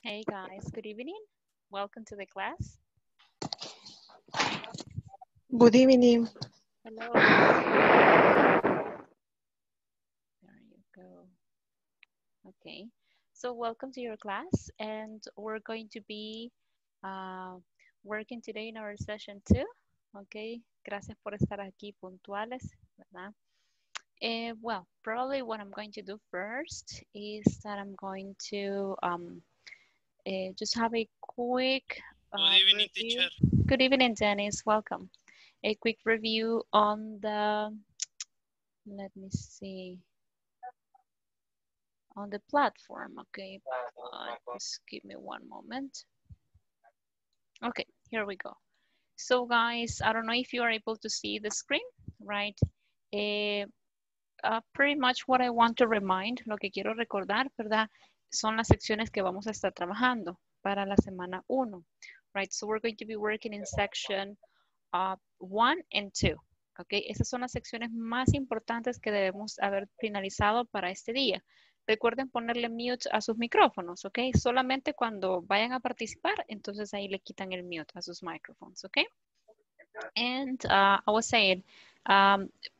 Hey guys, good evening. Welcome to the class. Good evening. Hello. There you go. Okay, so welcome to your class, and we're going to be working today in our session 2. Okay, gracias por estar aquí puntuales, ¿verdad? Well, probably what I'm going to do first is that I'm going to just have a quick good evening, review. Teacher. Good evening, Dennis. Welcome. A quick review on the, let me see, on the platform. Okay, just give me one moment. Okay, here we go. So guys, I don't know if you are able to see the screen, right? Pretty much what I want to remind, lo que quiero recordar, ¿verdad? Son las secciones que vamos a estar trabajando para la semana 1, right? So we're going to be working in section 1 and 2, okay? Esas son las secciones más importantes que debemos haber finalizado para este día. Recuerden ponerle mute a sus micrófonos, okay? Solamente cuando vayan a participar, entonces ahí le quitan el mute a sus microphones, okay? And I was saying,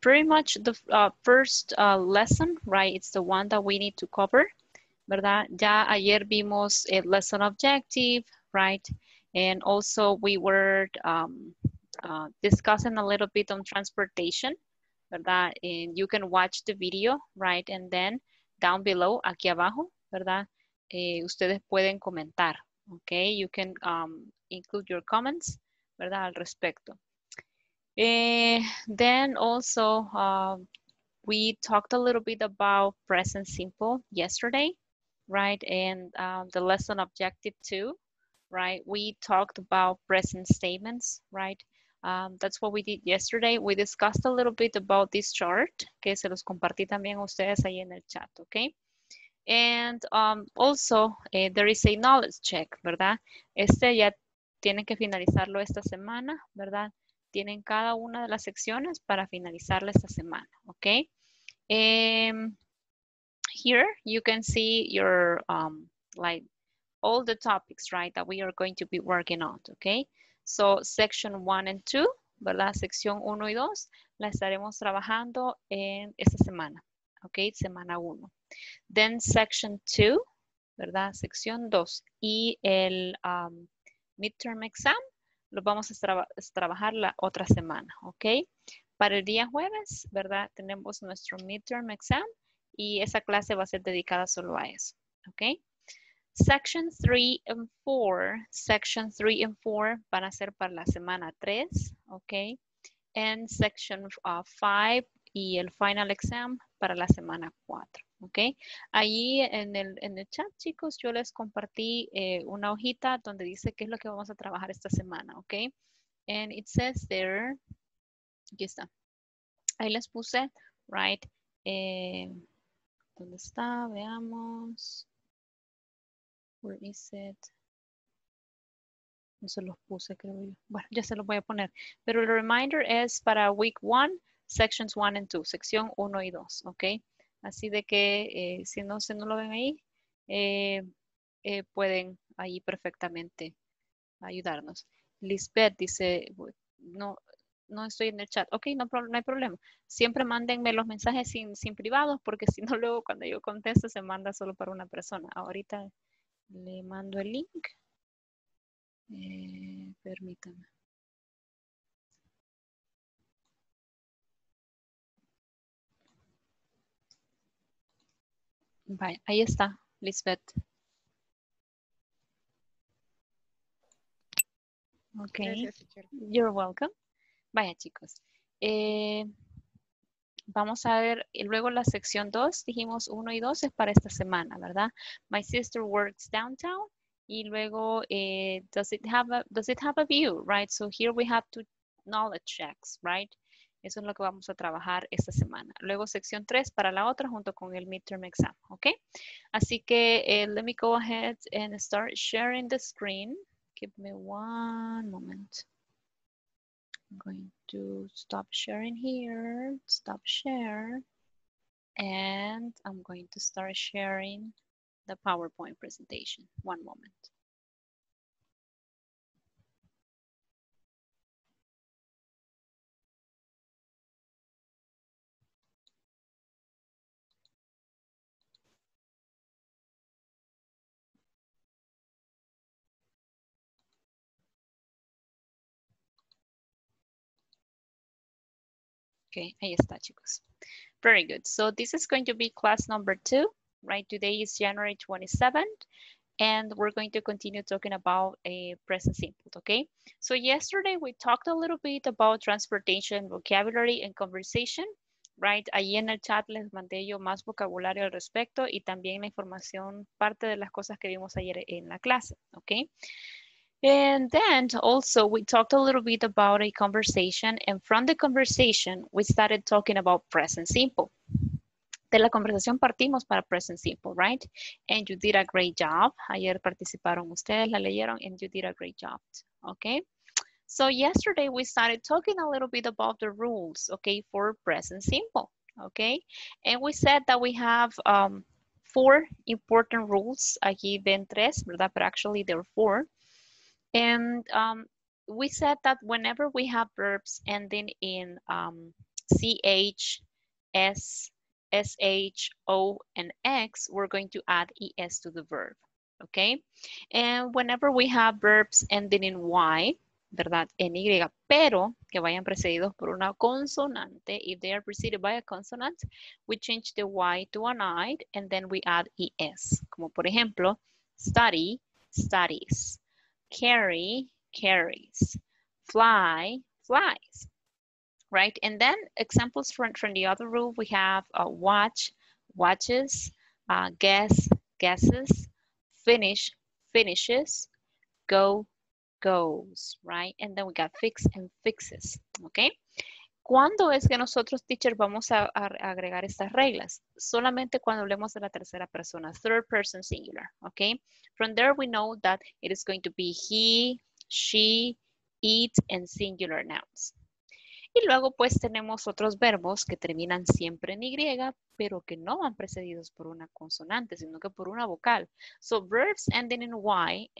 pretty much the first lesson, right? It's the one that we need to cover, ¿verdad? Ya ayer vimos a lesson objective, right? And also we were discussing a little bit on transportation, ¿verdad? And you can watch the video, right? And then down below, aquí abajo, ¿verdad? Ustedes pueden comentar, okay? You can include your comments, ¿verdad? Al respecto. Then also we talked a little bit about present simple yesterday, right? And the lesson objective 2, right? We talked about present statements, right? That's what we did yesterday. We discussed a little bit about this chart que se los compartí también a ustedes ahí en el chat, okay? And also there is a knowledge check, ¿verdad? Este ya tienen que finalizarlo esta semana, ¿verdad? Tienen cada una de las secciones para finalizarla esta semana, okay? Here you can see your, like, all the topics, right, that we are going to be working on, okay? So, section 1 and 2, ¿verdad? Sección 1 y 2, la estaremos trabajando en esta semana, okay? Semana 1. Then, section 2, ¿verdad? Sección 2. Y el midterm exam, lo vamos a trabajar la otra semana, ¿ok? Para el día jueves, ¿verdad? Tenemos nuestro midterm exam y esa clase va a ser dedicada solo a eso, ¿ok? Section 3 and 4, section 3 and 4 van a ser para la semana 3, ¿ok? And section 5 y el final exam para la semana 4, ¿ok? Allí en el chat, chicos, yo les compartí una hojita donde dice qué es lo que vamos a trabajar esta semana, ¿ok? And it says there, aquí está, ahí les puse, right, ¿dónde está? Veamos, where is it? No se los puse, creo yo. Bueno, ya se los voy a poner, pero el reminder es para week 1, sections 1 and 2, sección 1 y 2, ¿ok? Así de que si no lo ven ahí, pueden ahí perfectamente ayudarnos. Lisbeth dice, no estoy en el chat. Ok, no hay problema. Siempre mándenme los mensajes sin privados, porque si no luego cuando yo contesto se manda solo para una persona. Ahorita le mando el link. Permítanme. Vaya, ahí está, Lisbeth. Ok, gracias, you're welcome. Vaya, chicos. Vamos a ver, luego la sección 2, dijimos 1 y 2 es para esta semana, ¿verdad? My sister works downtown. Y luego, does it have a view, right? So here we have two knowledge checks, right? Eso es lo que vamos a trabajar esta semana. Luego sección 3 para la otra junto con el midterm exam, ¿ok? Así que let me go ahead and start sharing the screen. Give me one moment. I'm going to stop sharing here, stop share, and I'm going to start sharing the PowerPoint presentation. One moment. Okay, ahí está, chicos. Very good. So this is going to be class number 2, right? Today is January 27th, and we're going to continue talking about a present simple, okay? So yesterday we talked a little bit about transportation, vocabulary, and conversation, right? Ahí en el chat les mandé yo más vocabulario al respecto y también la información, parte de las cosas que vimos ayer en la clase, okay? And then also we talked a little bit about a conversation, and from the conversation we started talking about present simple. De la conversación partimos para present simple, right? And you did a great job. Ayer participaron ustedes, la leyeron, and you did a great job, okay? So yesterday we started talking a little bit about the rules, okay, for present simple, okay? And we said that we have 4 important rules. Aquí ven 3, ¿verdad? But actually there are 4. And we said that whenever we have verbs ending in CH, S, SH, O, and X, we're going to add ES to the verb, okay? And whenever we have verbs ending in Y, ¿verdad? En Y, pero que vayan precedidos por una consonante, if they are preceded by a consonant, we change the Y to an I, and then we add ES. Como por ejemplo, study, studies. Carry, carries. Fly, flies. Right? And then examples from the other rule, we have watch, watches, guess, guesses, finish, finishes, go, goes. Right? And then we got fix and fixes. Okay? ¿Cuándo es que nosotros, teacher, vamos a agregar estas reglas? Solamente cuando hablemos de la tercera persona, third person singular, okay? From there we know that it is going to be he, she, it, and singular nouns. Y luego pues tenemos otros verbos que terminan siempre en Y, pero que no van precedidos por una consonante, sino que por una vocal. So verbs ending in Y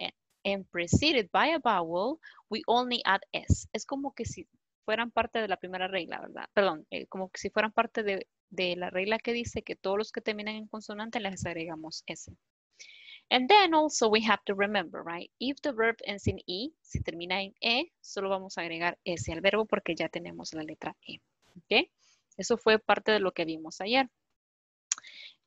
and preceded by a vowel, we only add S. Es como que si fueran parte de la primera regla, ¿verdad? Perdón, como que si fueran parte de la regla que dice que todos los que terminan en consonante les agregamos S. And then also we have to remember, right? If the verb ends in E, si termina en E, solo vamos a agregar S al verbo porque ya tenemos la letra E, ¿ok? Eso fue parte de lo que vimos ayer.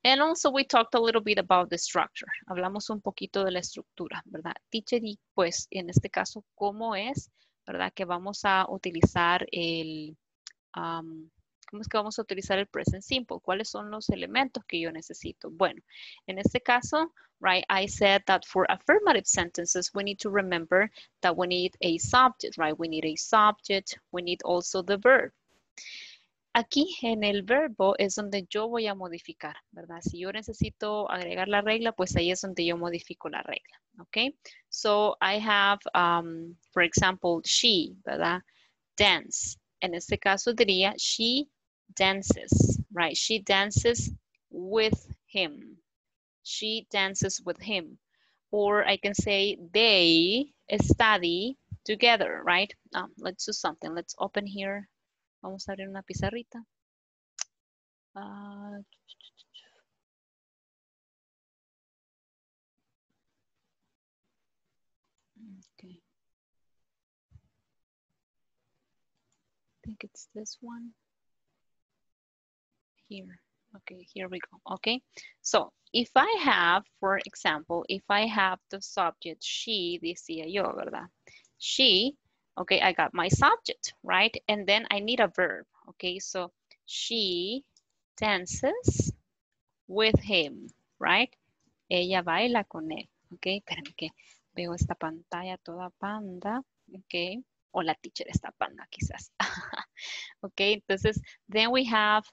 And also we talked a little bit about the structure. Hablamos un poquito de la estructura, ¿verdad? Teacher, y pues en este caso, ¿cómo es? ¿Verdad? Que vamos a utilizar el, ¿cómo es que vamos a utilizar el present simple? ¿Cuáles son los elementos que yo necesito? Bueno, en este caso, right, I said that for affirmative sentences, we need to remember that we need a subject, right? We need a subject, we need also the verb. Aquí en el verbo es donde yo voy a modificar, ¿verdad? Si yo necesito agregar la regla, pues ahí es donde yo modifico la regla, ¿ok? So I have, for example, she, ¿verdad? Dance. En este caso diría she dances, right? She dances with him. She dances with him. Or I can say they study together, right? Let's do something. Let's open here. Vamos a abrir una pizarrita. Okay. I think it's this one. Here. Okay, here we go. Okay. So if I have, for example, if I have the subject she, decía yo, ¿verdad? She. Okay, I got my subject, right? And then I need a verb, okay? So she dances with him, right? Ella baila con él, okay? Espérame que veo esta pantalla toda panda, okay? O la teacher está panda quizás. Okay, entonces, then we have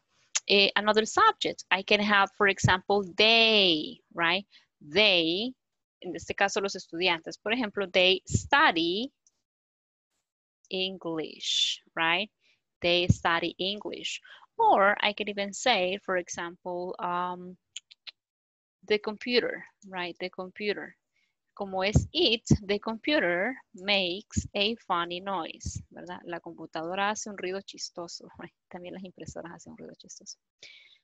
another subject. I can have, for example, they, right? They, en este caso los estudiantes, por ejemplo, they study English, right? They study English. Or I can even say, for example, the computer, right? The computer. Como es it, the computer makes a funny noise, ¿verdad? La computadora hace un ruido chistoso. Right? También las impresoras hacen un ruido chistoso.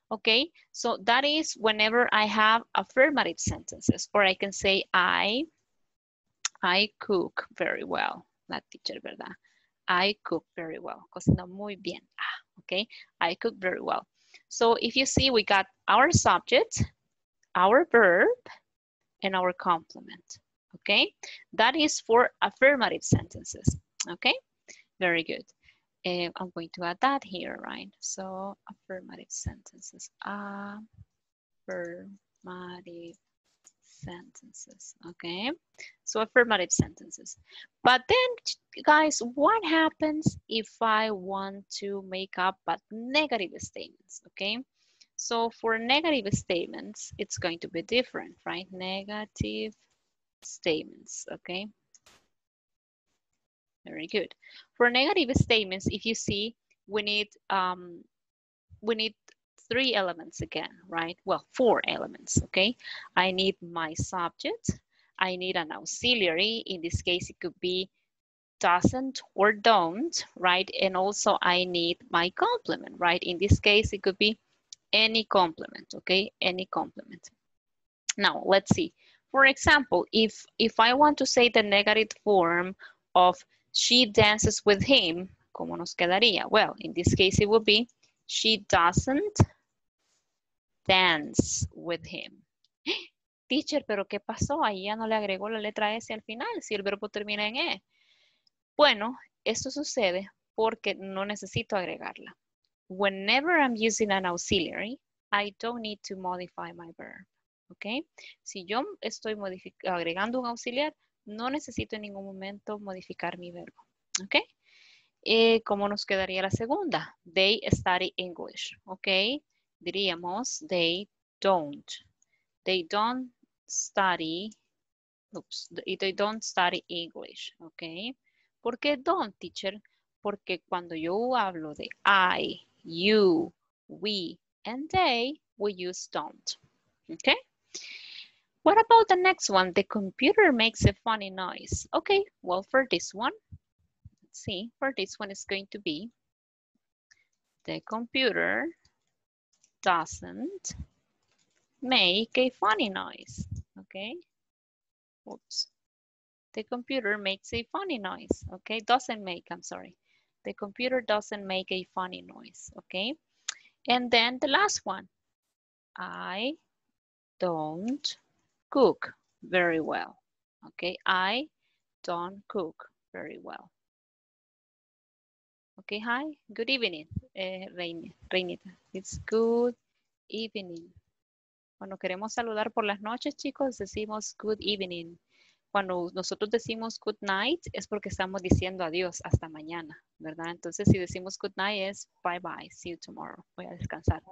Okay, so that is whenever I have affirmative sentences, or I can say I cook very well. La teacher, ¿verdad? I cook very well. Cocino muy bien. Ah, okay, I cook very well. So if you see, we got our subject, our verb, and our complement. Okay, that is for affirmative sentences. Okay, very good. I'm going to add that here, right? So affirmative sentences, affirmative sentences. Okay, so affirmative sentences. But then guys, what happens if I want to make up but negative statements? Okay, so for negative statements, it's going to be different, right? Negative statements, okay? Very good. For negative statements, if you see, we need three elements again, right? Well, four elements, okay? I need my subject. I need an auxiliary. In this case, it could be doesn't or don't, right? And also I need my complement, right? In this case, it could be any complement, okay? Any complement. Now, let's see. For example, if I want to say the negative form of she dances with him, ¿cómo nos quedaría? Well, in this case, it would be she doesn't dance with him. Teacher, ¿pero qué pasó? Ahí ya no le agregó la letra S al final, si el verbo termina en E. Bueno, esto sucede porque no necesito agregarla. Whenever I'm using an auxiliary, I don't need to modify my verb, ¿ok? Si yo estoy agregando un auxiliar, no necesito en ningún momento modificar mi verbo, ¿ok? ¿Cómo nos quedaría la segunda? They study English, ¿ok? Diríamos, they don't study English, ¿ok? ¿Por qué don't, teacher? Porque cuando yo hablo de I, you, we, and they, we use don't, okay? What about the next one? The computer makes a funny noise. Okay, well, for this one, let's see. For this one, it's going to be the computer doesn't make a funny noise. Okay, oops. The computer makes a funny noise. Okay, doesn't make, I'm sorry. The computer doesn't make a funny noise. Okay, and then the last one. I don't cook very well. Okay, I don't cook very well. Okay, hi, good evening, Reinita. It's good evening. Cuando queremos saludar por las noches, chicos, decimos good evening. Cuando nosotros decimos good night, es porque estamos diciendo adiós hasta mañana, ¿verdad? Entonces, si decimos good night es bye bye, see you tomorrow, voy a descansar.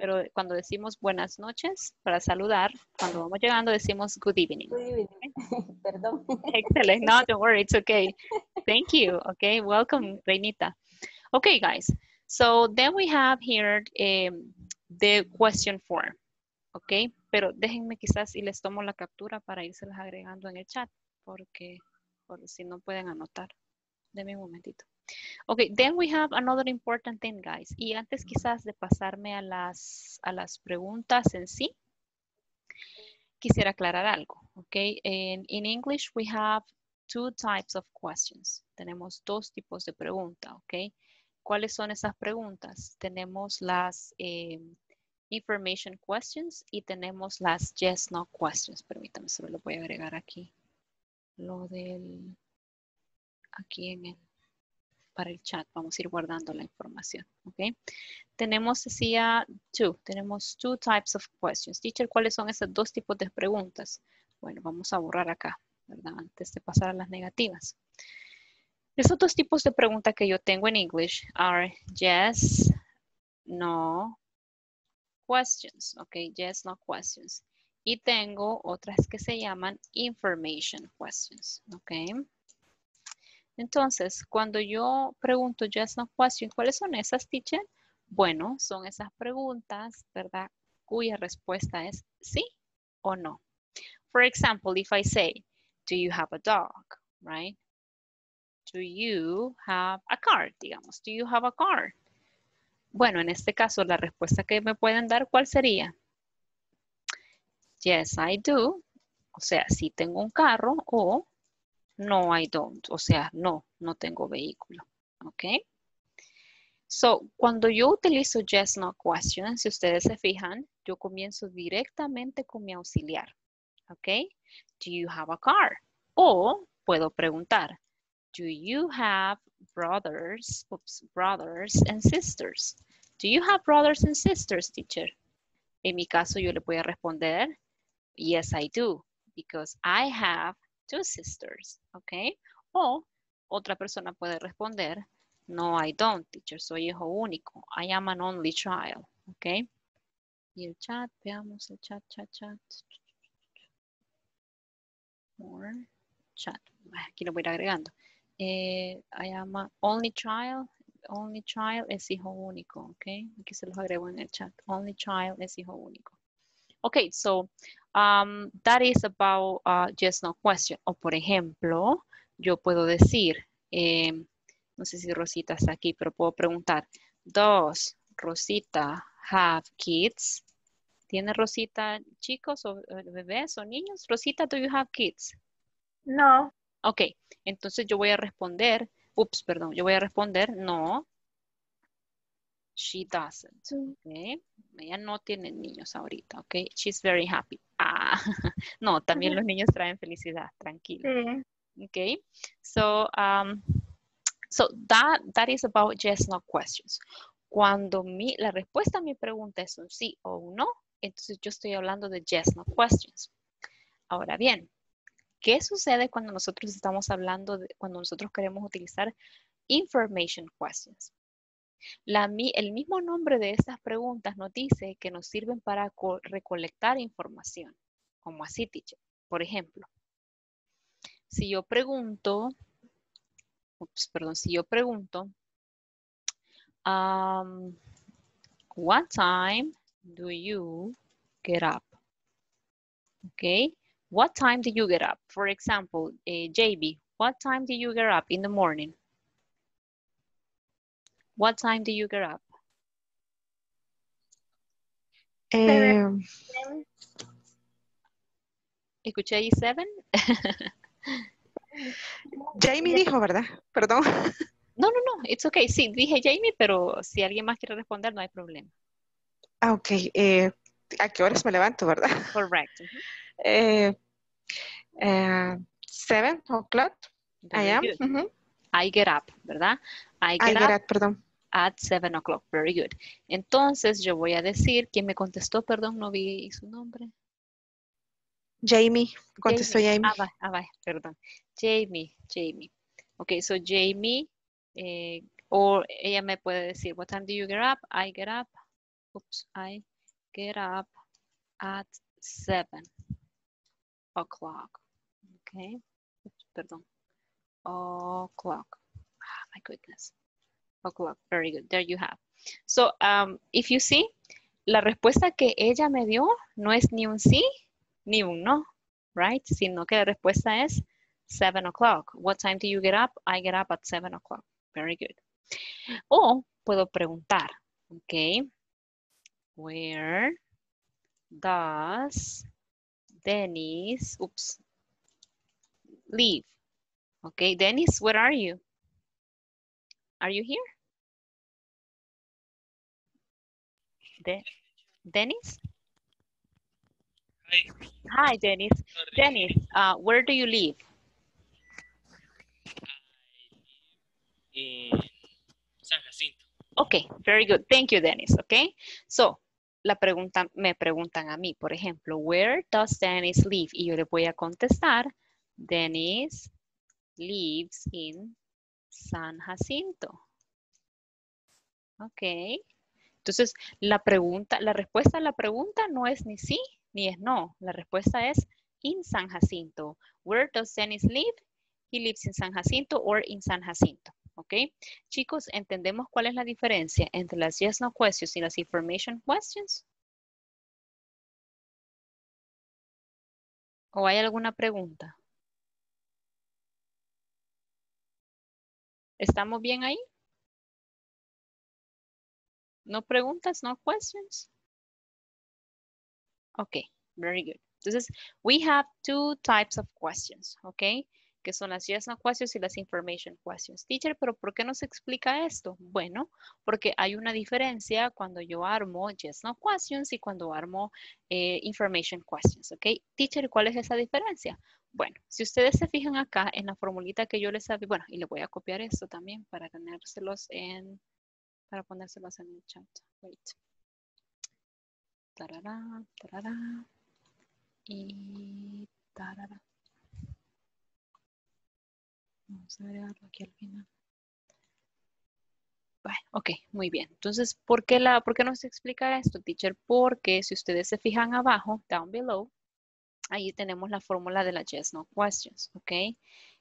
Pero cuando decimos buenas noches, para saludar, cuando vamos llegando decimos good evening. Good evening. Okay. Perdón. Excellent. No, don't worry, it's okay. Thank you. Okay, welcome, Reinita. Okay, guys. So, then we have here the question form. Okay, pero déjenme quizás y les tomo la captura para irselas agregando en el chat, porque por si no pueden anotar. Denme un momentito. Okay, then we have another important thing, guys. Y antes quizás de pasarme a las preguntas en sí, quisiera aclarar algo, okay? In English, we have two types of questions. Tenemos dos tipos de preguntas, okay? ¿Cuáles son esas preguntas? Tenemos las information questions y tenemos las yes, no questions. Permítame, solo lo voy a agregar aquí. Lo del, aquí en el, para el chat, vamos a ir guardando la información, ¿ok? Tenemos, decía, tenemos two types of questions. Teacher, ¿cuáles son esos dos tipos de preguntas? Bueno, vamos a borrar acá, ¿verdad? Antes de pasar a las negativas. Esos dos tipos de preguntas que yo tengo en English are yes, no questions, ok, yes, no questions. Y tengo otras que se llaman information questions, ok. Entonces, cuando yo pregunto yes, no question, ¿cuáles son esas, teacher? Bueno, son esas preguntas, ¿verdad? Cuya respuesta es sí o no. For example, if I say, do you have a dog, right? Do you have a car, digamos. Do you have a car? Bueno, en este caso, la respuesta que me pueden dar, ¿cuál sería? Yes, I do. O sea, sí tengo un carro o no, I don't. O sea, no, no tengo vehículo. ¿Ok? So, cuando yo utilizo yes, no question, si ustedes se fijan, yo comienzo directamente con mi auxiliar. ¿Ok? Do you have a car? O puedo preguntar, do you have brothers and sisters? Do you have brothers and sisters, teacher? En mi caso, yo le voy a responder, yes, I do, because I have two sisters, ¿ok? O otra persona puede responder, no, I don't, teacher, soy hijo único. I am an only child, ¿ok? Y el chat, veamos el chat, More chat, aquí lo voy a ir agregando. I am an only child es hijo único, ¿ok? Aquí se los agrego en el chat, only child es hijo único. Okay, so that is about yes, no question. O por ejemplo, yo puedo decir, no sé si Rosita está aquí, pero puedo preguntar, does Rosita have kids? ¿Tiene Rosita chicos o bebés o niños? Rosita, do you have kids? No. Ok, entonces yo voy a responder, yo voy a responder no. She doesn't, okay. Ella no tiene niños ahorita, okay. She's very happy. Ah, no, también los niños traen felicidad, tranquilo. Okay, so, so that is about yes, no questions. Cuando la respuesta a mi pregunta es un sí o un no, entonces yo estoy hablando de yes, no questions. Ahora bien, ¿qué sucede cuando nosotros estamos hablando, cuando nosotros queremos utilizar information questions? El mismo nombre de estas preguntas nos dice que nos sirven para recolectar información. Como así, teacher. Por ejemplo, si yo pregunto, what time do you get up? Okay, what time do you get up? For example, JB, what time do you get up in the morning? What time do you get up? 7. ¿Escuché ahí 7? Jamie dijo, ¿verdad? Perdón. No, no, no. It's okay. Sí, dije Jamie, pero si alguien más quiere responder, no hay problema. Ah, ok. ¿A qué horas me levanto, verdad? Correct. 7 o'clock. I am. I get up, ¿verdad? I get up at 7 o'clock. Very good. Entonces, yo voy a decir, ¿quién me contestó? Perdón, no vi su nombre. Jamie. Contestó Jamie. Perdón. Jamie. Okay, so Jamie, o ella me puede decir, what time do you get up? I get up at 7 o'clock. Okay. Perdón. O'clock. Oh, my goodness. O'clock. Very good. There you have. So, if you see, la respuesta que ella me dio no es ni un sí ni un no, right? Sino que la respuesta es 7 o'clock. What time do you get up? I get up at 7 o'clock. Very good. O puedo preguntar, okay, where does Dennis, live? Okay, Dennis, where are you? Are you here? Dennis? Hi. Hi, Dennis. Dennis, where do you live? In San Jacinto. Okay, very good. Thank you, Dennis. Okay, so me preguntan a mí, por ejemplo, where does Dennis live? Y yo le voy a contestar, Dennis lives in San Jacinto. Ok. Entonces, la respuesta a la pregunta no es ni sí ni es no. La respuesta es in San Jacinto. Where does Dennis live? He lives in San Jacinto or in San Jacinto. Ok. Chicos, ¿entendemos cuál es la diferencia entre las yes, no questions y las information questions? ¿O hay alguna pregunta? ¿Estamos bien ahí? ¿No preguntas? ¿No questions? Okay, very good. Entonces, we have two types of questions, okay? Que son las yes no questions y las information questions. Teacher, ¿pero por qué nos explica esto? Bueno, porque hay una diferencia cuando yo armo yes no questions y cuando armo information questions, ¿ok? Teacher, ¿cuál es esa diferencia? Bueno, si ustedes se fijan acá en la formulita que yo les había, bueno, y le voy a copiar esto también para tenérselos en, para ponérselos en el chat. Wait. Tarará, tarará, y tarará. Vamos a agregarlo aquí al final. Bueno, ok, muy bien. Entonces, ¿por qué nos explica esto, teacher? Porque si ustedes se fijan abajo, down below, ahí tenemos la fórmula de las yes, no questions, ok.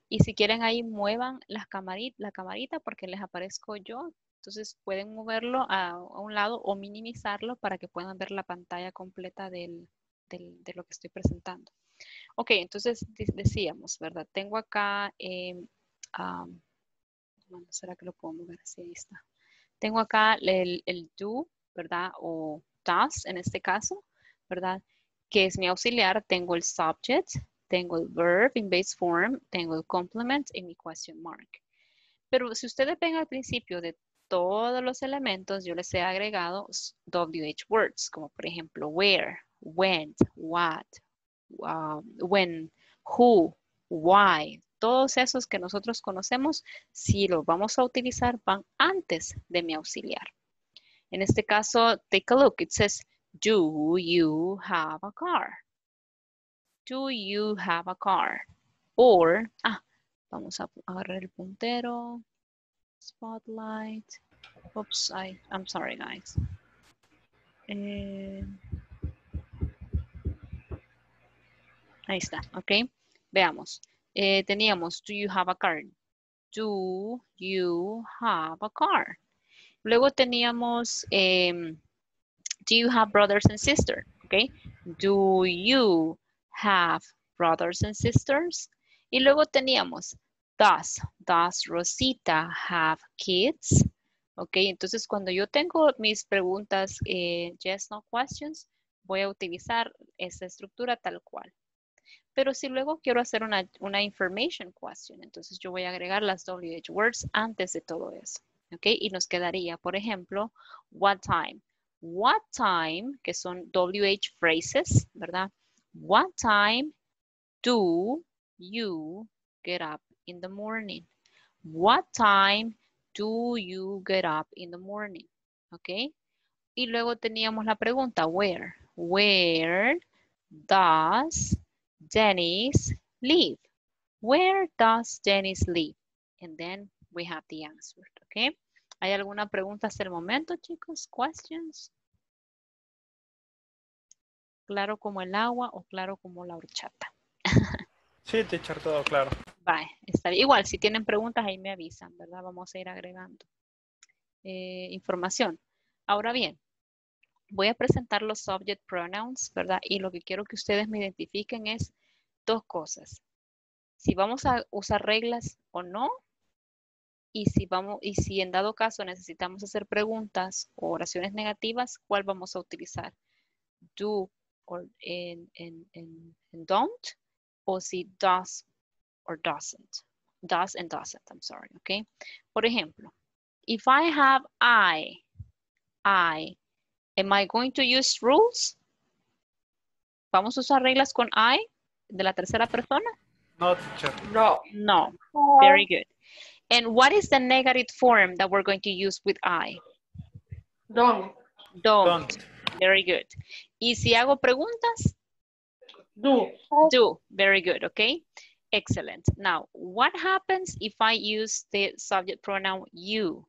Y si quieren ahí muevan la camarita porque les aparezco yo. Entonces pueden moverlo a un lado o minimizarlo para que puedan ver la pantalla completa de lo que estoy presentando. Ok, entonces decíamos, ¿verdad? Tengo acá, bueno, ¿será que lo puedo mover? Sí, ahí está. Tengo acá el do, ¿verdad? O does en este caso, ¿verdad? Que es mi auxiliar. Tengo el subject, tengo el verb in base form, tengo el complement y mi question mark. Pero si ustedes ven al principio de todos los elementos, yo les he agregado WH words, como por ejemplo where, went, what, when, who, why, todos esos que nosotros conocemos, si los vamos a utilizar, van antes de mi auxiliar. En este caso, take a look. It says, do you have a car? Do you have a car? Or, vamos a agarrar el puntero, spotlight. Oops, I'm sorry, guys. Ahí está, ok. Veamos. Teníamos, do you have a car? Do you have a car? Luego teníamos, do you have brothers and sisters? Ok. Do you have brothers and sisters? Y luego teníamos, does Rosita have kids? Ok, entonces cuando yo tengo mis preguntas, yes, no questions, voy a utilizar esta estructura tal cual. Pero si luego quiero hacer una information question, entonces yo voy a agregar las WH words antes de todo eso. Ok, y nos quedaría, por ejemplo, what time. What time, que son WH phrases, ¿verdad? What time do you get up in the morning? What time do you get up in the morning? Ok. Y luego teníamos la pregunta, where. Where does Dennis live? Where does Dennis live? And then we have the answer. Ok. ¿Hay alguna pregunta hasta el momento, chicos? Questions. Claro como el agua o claro como la horchata. Sí, teacher, todo claro. Vale, está bien. Igual, si tienen preguntas ahí me avisan, ¿verdad? Vamos a ir agregando información. Ahora bien, voy a presentar los subject pronouns, ¿verdad? Y lo que quiero que ustedes me identifiquen es dos cosas. Si vamos a usar reglas o no, y si en dado caso necesitamos hacer preguntas o oraciones negativas, ¿cuál vamos a utilizar? Do or and don't. O si does or doesn't. Does and doesn't, I'm sorry, okay? Por ejemplo, if I have I, am I going to use rules? ¿Vamos a usar reglas con I de la tercera persona? No, teacher. No. No, very good. And what is the negative form that we're going to use with I? Don't. Don't. Very good. Y si hago preguntas, do. Do. Very good. Okay. Excellent. Now, what happens if I use the subject pronoun you?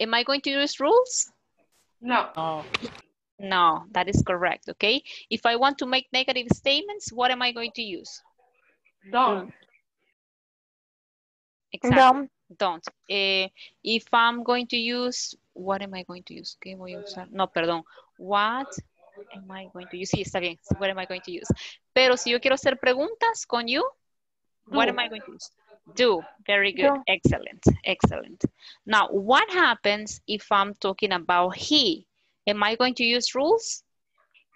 Am I going to use rules? No. No, that is correct. Okay. If I want to make negative statements, what am I going to use? Don't. Exactly. Don't. If I'm going to use, what am I going to use? ¿Qué voy a usar? No, perdón. What am I going to use? Sí, está bien. What am I going to use? Pero si yo quiero hacer preguntas con you, what am I going to use? Do. Very good. No. Excellent. Excellent. Now, what happens if I'm talking about he? Am I going to use rules?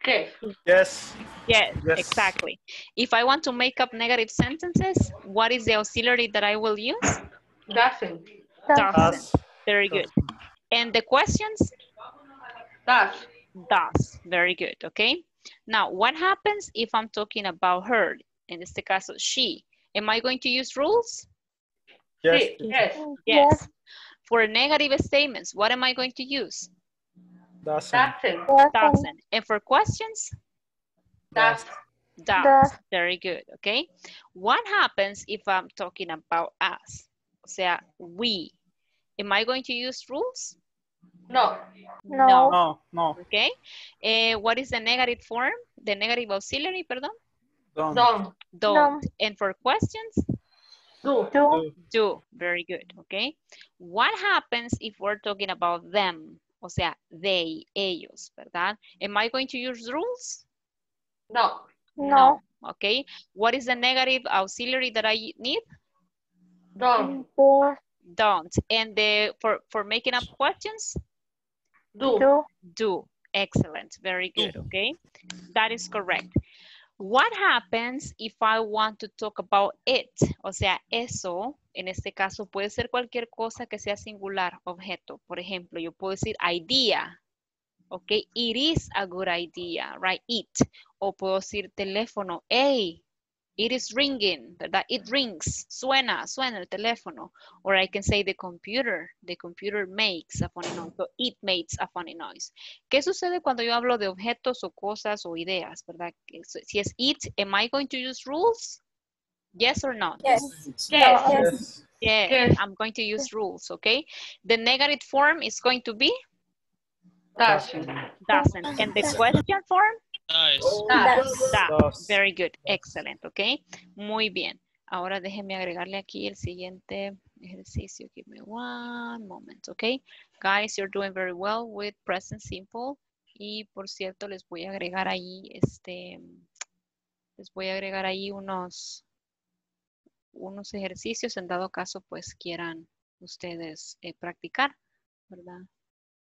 Okay. Yes. Yes. Yes, exactly. If I want to make up negative sentences, what is the auxiliary that I will use? Doesn't. Doesn't. Very good. And the questions? Does. Does. Very good. Okay. Now, what happens if I'm talking about her? In este caso, she. Am I going to use rules? Yes. Yes. Yes. For negative statements, what am I going to use? Doesn't. Doesn't. And for questions? Does. Does. Very good. Okay. What happens if I'm talking about us? O sea, we. Am I going to use rules? No. No. No. No. Okay. What is the negative form? The negative auxiliary, perdón. Don't. Don't. Don't. And for questions? Do. Do. Do. Very good. Okay. What happens if we're talking about them? O sea, they, ellos, ¿verdad? Am I going to use rules? No. No. No. Okay. What is the negative auxiliary that I need? Don't. Don't. And the, for making up questions? Do. Do. Do. Excellent. Very good. Okay. That is correct. What happens if I want to talk about it? O sea, eso, en este caso, puede ser cualquier cosa que sea singular, objeto. Por ejemplo, yo puedo decir idea. Okay, it is a good idea, right? It. O puedo decir teléfono. Hey, it is ringing, ¿verdad? It rings. Suena, suena el teléfono. Or I can say the computer. The computer makes a funny noise. So it makes a funny noise. ¿Qué sucede cuando yo hablo de objetos o cosas o ideas, ¿verdad? Si es it, am I going to use rules? Yes or not? Yes. Yes. Yes. Yes. Yes. Yes. I'm going to use rules, okay? The negative form is going to be? Doesn't. Doesn't. And the question form? Nice. Does. Does. Very good. Excellent, okay? Muy bien. Ahora déjenme agregarle aquí el siguiente ejercicio. Give me one moment, okay? Guys, you're doing very well with present simple. Y por cierto, les voy a agregar ahí les voy a agregar ahí unos ejercicios en dado caso pues quieran ustedes practicar, ¿verdad?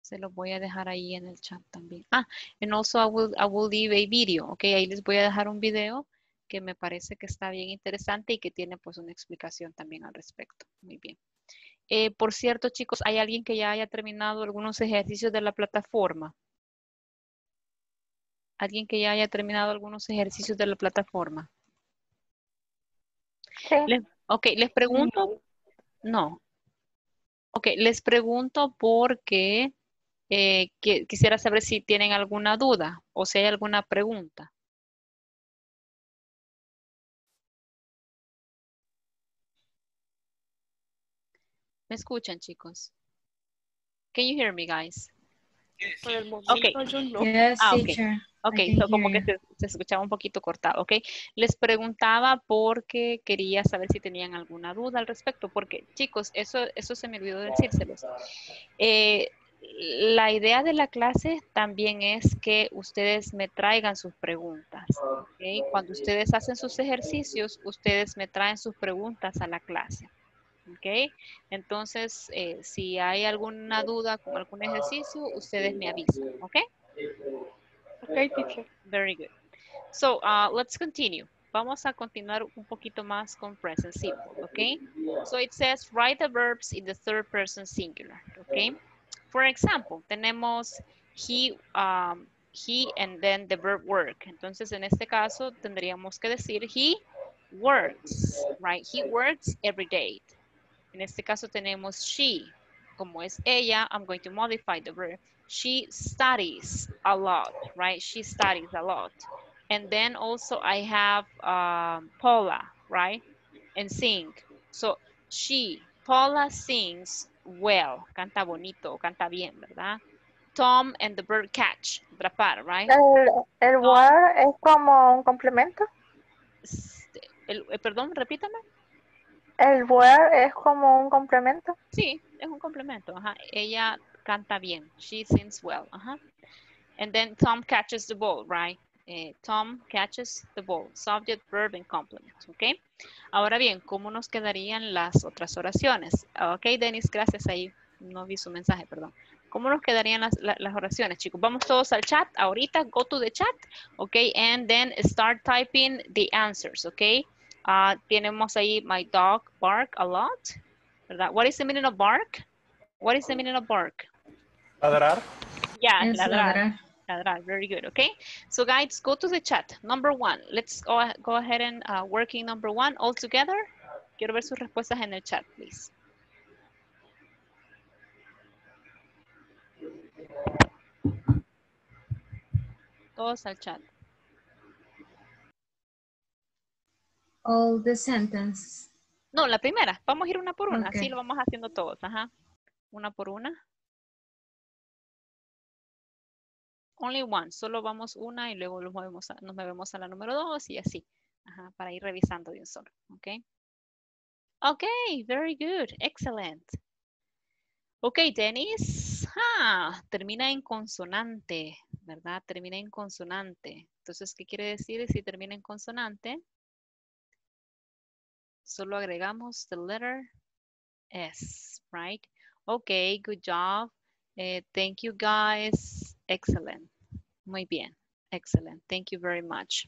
Se los voy a dejar ahí en el chat también. Ah, and also I will leave a video, ok, ahí les voy a dejar un video que me parece que está bien interesante y que tiene pues una explicación también al respecto. Muy bien. Por cierto chicos, ¿hay alguien que ya haya terminado algunos ejercicios de la plataforma? ¿Alguien que ya haya terminado algunos ejercicios de la plataforma? Sí. Ok, les pregunto, no. Ok, les pregunto porque quisiera saber si tienen alguna duda o si hay alguna pregunta. ¿Me escuchan, chicos? Can you hear me, guys? Por el momento yo no. Yes, teacher. Ok, so como que se escuchaba un poquito cortado, ok. Les preguntaba porque quería saber si tenían alguna duda al respecto, porque chicos, eso se me olvidó decírselos. La idea de la clase también es que ustedes me traigan sus preguntas, ok. Cuando ustedes hacen sus ejercicios, ustedes me traen sus preguntas a la clase. Ok, entonces si hay alguna duda con algún ejercicio, ustedes me avisan, ok? Okay, teacher. Very good. So, let's continue. Vamos a continuar un poquito más con present simple, okay? So, it says write the verbs in the third person singular, okay? For example, tenemos he and then the verb work. Entonces, en este caso, tendríamos que decir he works, right? He works every day. En este caso, tenemos she. Como es ella, I'm going to modify the verb. She studies a lot, right? She studies a lot. And then also I have Paula, right? And sing. So Paula sings well. Canta bonito, canta bien, ¿verdad? Tom and the bird catch, atrapar, right? El word es como un complemento. Perdón, repítame. El word es como un complemento. Sí, es un complemento. Ajá. Ella canta bien. She sings well. Ajá. And then Tom catches the ball, right? Tom catches the ball. Subject, verb, and complement, ¿ok? Ahora bien, ¿cómo nos quedarían las otras oraciones? Ok, Dennis, gracias ahí. No vi su mensaje, perdón. ¿Cómo nos quedarían las oraciones, chicos? Vamos todos al chat ahorita. Go to the chat, okay? And then start typing the answers, okay? Tenemos ahí, my dog bark a lot, ¿verdad? What is the meaning of bark? What is the meaning of bark? Ladrar. Yeah, yes, ladrar. Ladrar, very good, okay? So guys, go to the chat. Number one, let's go ahead and working number one all together. Quiero ver sus respuestas en el chat, please. Todos al chat. All the sentences. No, la primera. Vamos a ir una por una. Okay. Así lo vamos haciendo todos. Ajá. Una por una. Only one. Solo vamos una y luego nos movemos a la número dos y así. Ajá. Para ir revisando de un solo. Ok. Ok. Very good. Excellent. Ok, Dennis. Ah, termina en consonante, ¿verdad? Termina en consonante. Entonces, ¿qué quiere decir si termina en consonante? Solo agregamos the letter S, right? Ok, good job. Thank you, guys. Excellent. Muy bien. Excellent. Thank you very much.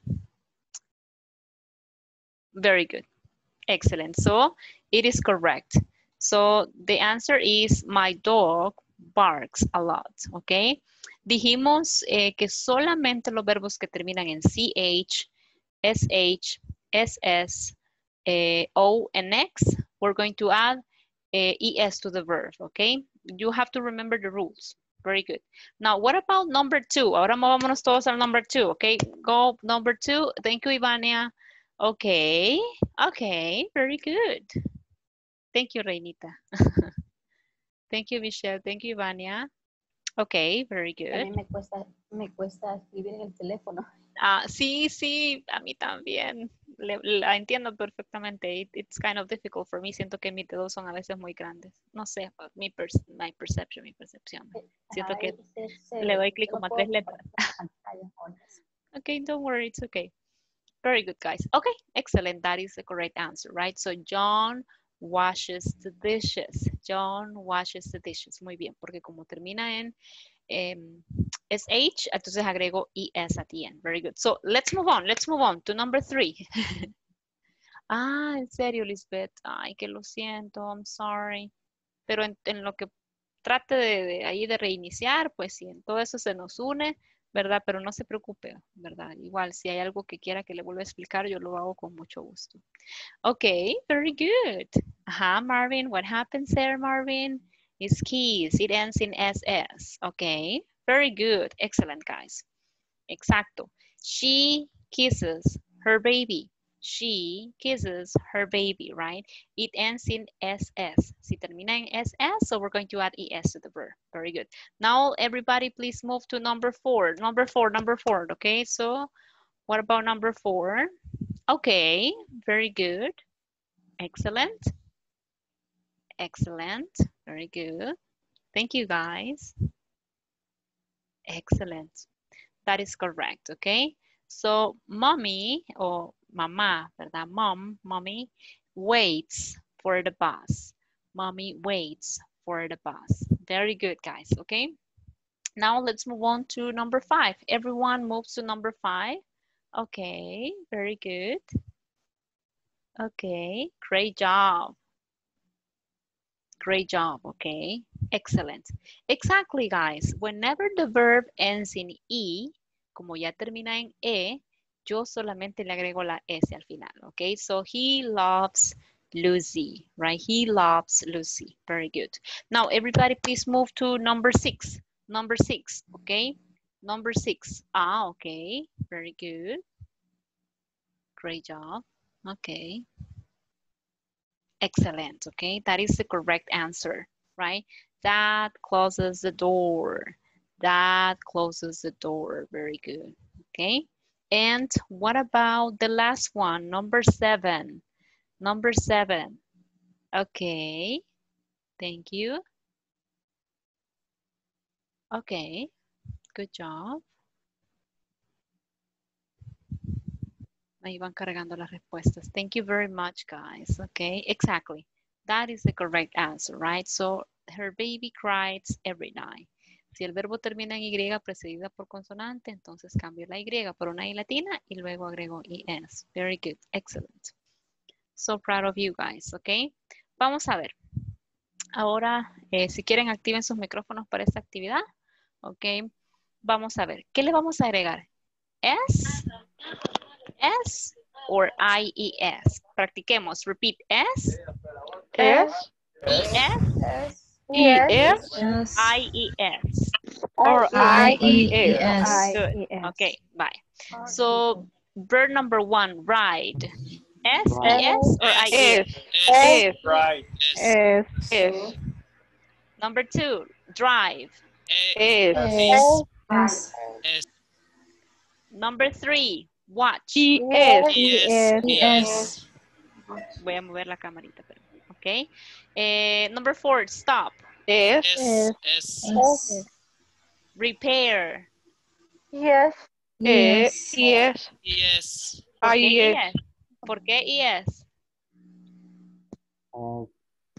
Very good. Excellent. So, it is correct. So the answer is my dog barks a lot, ¿ok? Dijimos que solamente los verbos que terminan en CH, SH, SS, O, and X, we're going to add ES to the verb, ¿ok? You have to remember the rules. Very good. Now, what about number two? Ahora vámonos todos al number two, ¿ok? Go number two. Thank you, Ivania. Ok, ok, very good. Thank you, Reinita. Thank you, Michelle. Thank you, Ivania. Okay, very good. A mí me cuesta escribir en el teléfono. Sí, sí, a mí también. La entiendo perfectamente. It's kind of difficult for me. Siento que mis dedos son a veces muy grandes. No sé, mi percepción. Siento que le doy clic como a tres letras. Okay, don't worry, it's okay. Very good, guys. Okay, excellent. That is the correct answer, right? So, John washes the dishes. John washes the dishes. Muy bien, porque como termina en SH, entonces agrego ES at the end. Very good. So let's move on. Let's move on to number three. En serio, Lisbeth. Ay, que lo siento. I'm sorry. Pero en lo que trate de ahí de reiniciar, pues sí, en todo eso se nos une, ¿verdad? Pero no se preocupe, ¿verdad? Igual, si hay algo que quiera que le vuelva a explicar, yo lo hago con mucho gusto. Ok, very good. Ajá, Marvin, what happens there, Marvin? It's keys, it ends in SS. Ok, very good. Excellent, guys. Exacto. She kisses her baby. She kisses her baby, right? It ends in SS. Si termina en SS, so we're going to add ES to the verb. Very good. Now, everybody, please move to number four. Number four, okay? So, what about number four? Okay, very good. Excellent. Excellent. Very good. Thank you, guys. Excellent. That is correct, okay? So, mommy, or mamá, ¿verdad? Mommy waits for the bus. Mommy waits for the bus. Very good, guys, okay? Now let's move on to number five. Everyone moves to number five. Okay, very good. Okay, great job. Great job, okay? Excellent. Exactly, guys. Whenever the verb ends in E, como ya termina en E, yo solamente le agrego la S al final, okay? So, he loves Lucy, right? He loves Lucy. Very good. Now, everybody, please move to number six. Number six, okay? Number six. Okay. Very good. Great job. Okay. Excellent, okay? That is the correct answer, right? That closes the door. That closes the door. Very good, okay? And what about the last one? Number seven. Number seven. Okay. Thank you. Okay. Good job. Ahí van cargando las respuestas. Thank you very much, guys. Okay, exactly. That is the correct answer, right? So, her baby cries every night. Si el verbo termina en Y precedida por consonante, entonces cambio la Y por una I latina y luego agrego ES. Very good. Excellent. So proud of you guys, okay? Vamos a ver. Ahora, si quieren, activen sus micrófonos para esta actividad. Ok, vamos a ver. ¿Qué le vamos a agregar? S, S or IES. Practiquemos. Repeat. S, S, ES, ES, IES. Or IES. Good. Okay, bye. So, verb number one, ride. S, ES or IES? S, ride. S. Number two, drive. S. Number three, watch. S. Voy a mover la camarita, pero okay. Number four, stop. S. Repair. Yes. IES. ¿Por qué IES?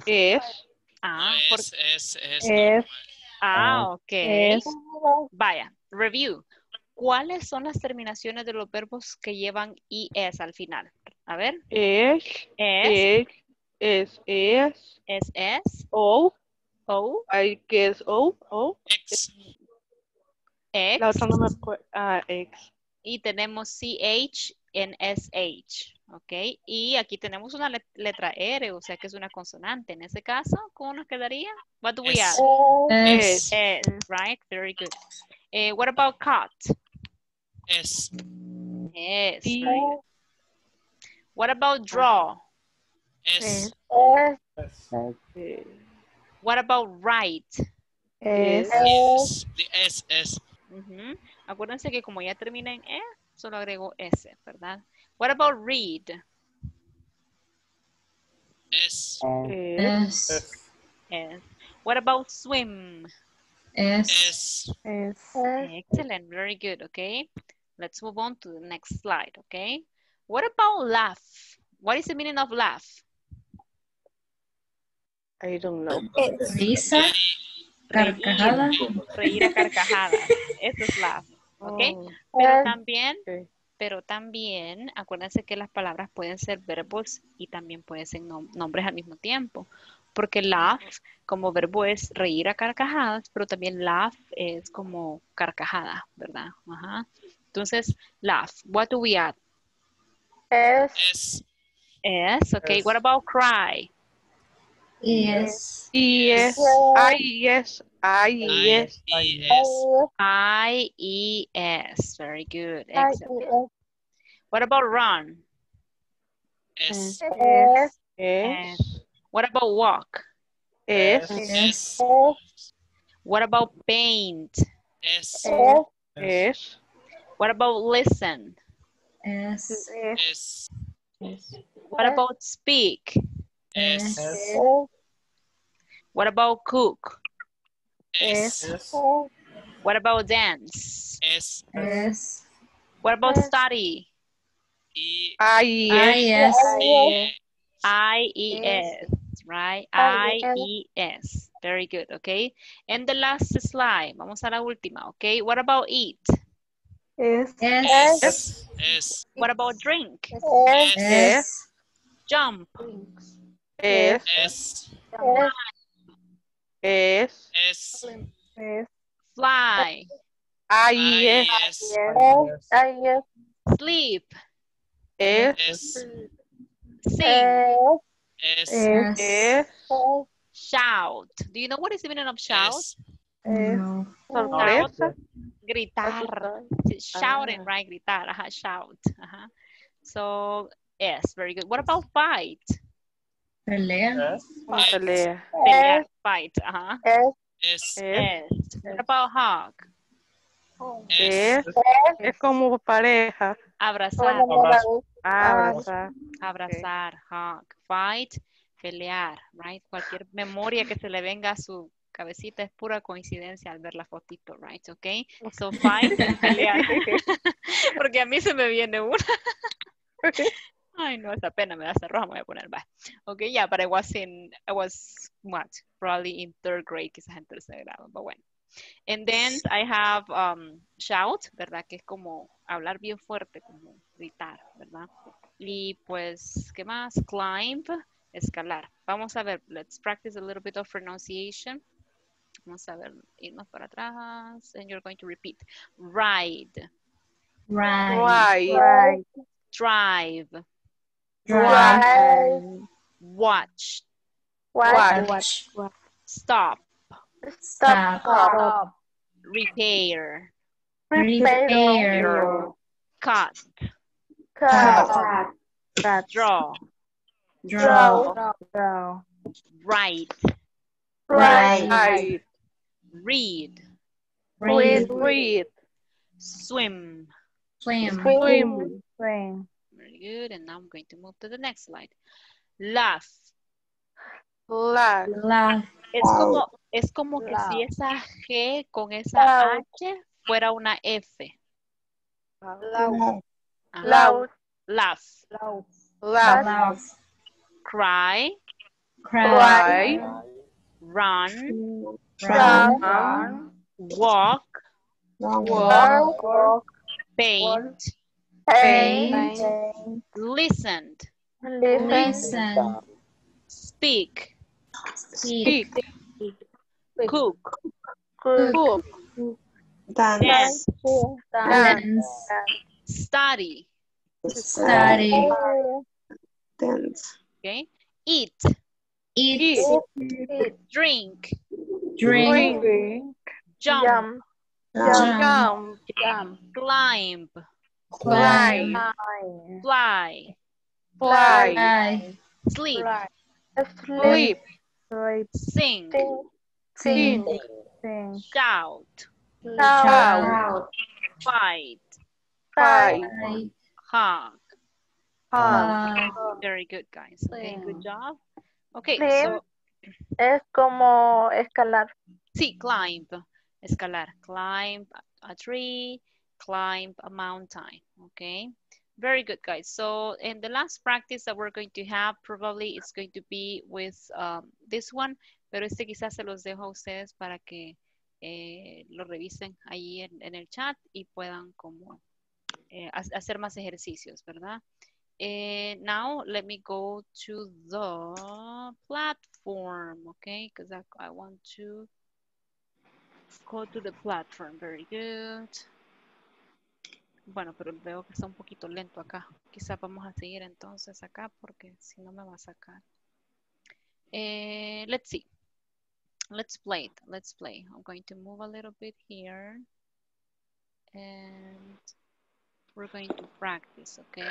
Es. Ah, es. Ah, ok. Es. Vaya, review. ¿Cuáles son las terminaciones de los verbos que llevan IES al final? A ver. Es. O. I guess O. X. La otra no me acuerdo. Ah, X. Y tenemos CH en SH. Ok, y aquí tenemos una letra R, o sea que es una consonante. En ese caso, ¿cómo nos quedaría? What do we add? S. Right, very good. What about cat? S. Very good. What about draw? S. What about write? S. The S. Acuérdense que como ya termina en E, solo agrego S, ¿verdad? What about read? S. What about swim? S. Excellent, very good, okay? Let's move on to the next slide, okay? What about laugh? What is the meaning of laugh? I don't know. Risa, carcajada. Reír a carcajada, eso es laugh, okay? Pero también, acuérdense que las palabras pueden ser verbos y también pueden ser nombres al mismo tiempo. Porque laugh como verbo es reír a carcajadas, pero también laugh es como carcajada, ¿verdad? Ajá. Entonces, laugh. What do we add? S. Okay. What about cry? IES. Very good. Excellent. What about run? S. What about walk? S. What about paint? S. What about listen? S. What about speak? S. What about cook? S. What about dance? S. What about study? IES. Right? IES. Very good, okay? And the last slide. Vamos a la última, okay? What about eat? S. What about drink? S. Jump. S. Fly. IES. Sleep. S. Sing. S. Shout. Do you know what is the meaning of shout? No. Gritar. Shouting, right? Gritar. Ajá, shout. Ajá. So, yes, very good. What about fight? Pelea. Fight. Ajá. S. What about hug? Es como pareja. Abrazar, hug, fight, pelear, right? Cualquier memoria que se le venga a su cabecita es pura coincidencia al ver la fotito, right? Okay, so five. Porque a mí se me viene una. Okay. Ay, no, esa pena me da esa roja, me voy a poner, va. Okay, yeah, but I was what? Probably in third grade, quizás en tercer grado, but bueno. And then I have shout, ¿verdad? Que es como hablar bien fuerte, como gritar, ¿verdad? Y pues, ¿qué más? Climb, escalar. Vamos a ver, let's practice a little bit of pronunciation. Vamos a ver, irnos para atrás. And you're going to repeat. Ride. Ride. Ride. Ride. Drive. Drive. Drive. Watch. Watch. Watch. Watch. Stop. Stop. Stop. Repair. Repair. Repair. Cut. Cut. Cut. Cut. Draw. Draw. Draw. Draw. Write. Write. Write. Read. Read. Read. Read. Swim. Swim. Swim. Swim. Very good. And now I'm going to move to the next slide. Laugh. Laugh. Laugh. Es como que si esa G con esa H fuera una F. Laugh. Laugh. Laugh. Laugh. Cry. Cry. Run. Run. Walk. Walk. Paint. Paint. Listen. Listen. Speak. Speak. Cook. Cook. Dance. Dance. Study. Study. Dance. Okay. Eat. Eat. Drink. Drink. Jump. Jump. Climb. Climb. Fly. Fly. Sleep. Sleep. Sing. Sing. Shout. Shout. Fight. Fight. Hug. Hug. Very good, guys. Okay, good job. Okay, so. Es como escalar. Sí, climb. Escalar. Climb a tree. Climb a mountain. Okay. Very good, guys. So, and the last practice that we're going to have probably is going to be with this one. Pero este quizás se los dejo a ustedes para que lo revisen ahí en el chat y puedan como hacer más ejercicios, ¿verdad? Now, let me go to the platform, okay? Because I want to go to the platform. Very good. Bueno, pero veo que está un poquito lento acá. Quizás vamos a seguir entonces acá porque si no me va a sacar. Let's see. Let's play it. Let's play. I'm going to move a little bit here. And we're going to practice, okay?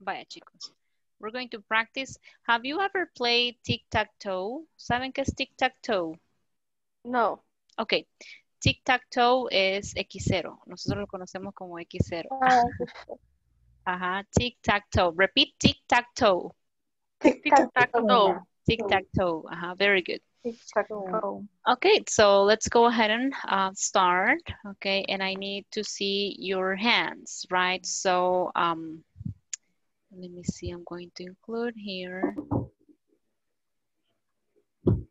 Vaya, chicos. We're going to practice. Have you ever played tic-tac-toe? ¿Saben qué es tic-tac-toe? No. Okay. Tic-tac-toe es X0. Nosotros lo conocemos como X0. Ajá, tic-tac-toe. Repeat, tic-tac-toe. Tic-tac-toe. Tic-tac-toe. Ajá, very good. Tic-tac-toe. Okay, so let's go ahead and start. Okay, and I need to see your hands, right? So, let me see. I'm going to include here.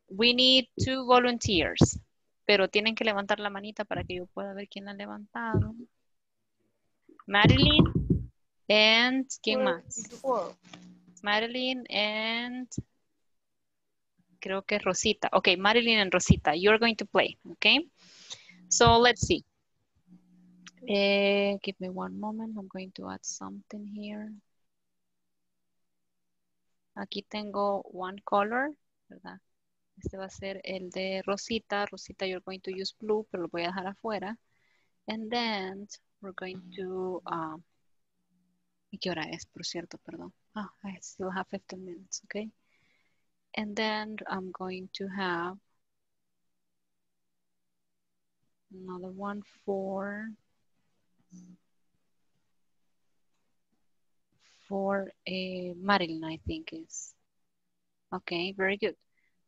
We need 2 volunteers. Pero tienen que levantar la manita para que yo pueda ver quién la ha levantado. Marilyn and ¿quién más? Marilyn and creo que Rosita. Okay, Marilyn and Rosita. You're going to play, okay? So let's see. Give me one moment. I'm going to add something here. Aquí tengo one color, ¿verdad? Este va a ser el de Rosita. Rosita, you're going to use blue, pero lo voy a dejar afuera. And then we're going to... ¿Y qué hora es, por cierto? Perdón. Ah, oh, I still have 15 minutes, okay? And then I'm going to have another one for Marilyn, I think is. Okay, very good.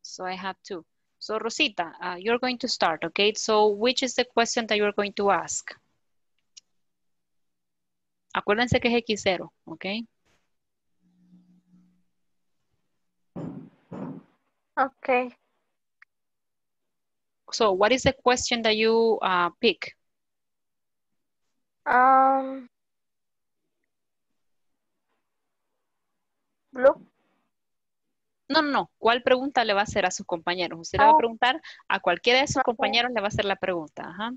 So I have 2. So Rosita, you're going to start, okay? So which is the question that you're going to ask? Acuérdense que es X0, okay? Okay. So what is the question that you pick? Blue. No, no, no. ¿Cuál pregunta le va a hacer a sus compañeros? Usted le va a preguntar a cualquiera de sus compañeros, le va a hacer la pregunta. Ajá.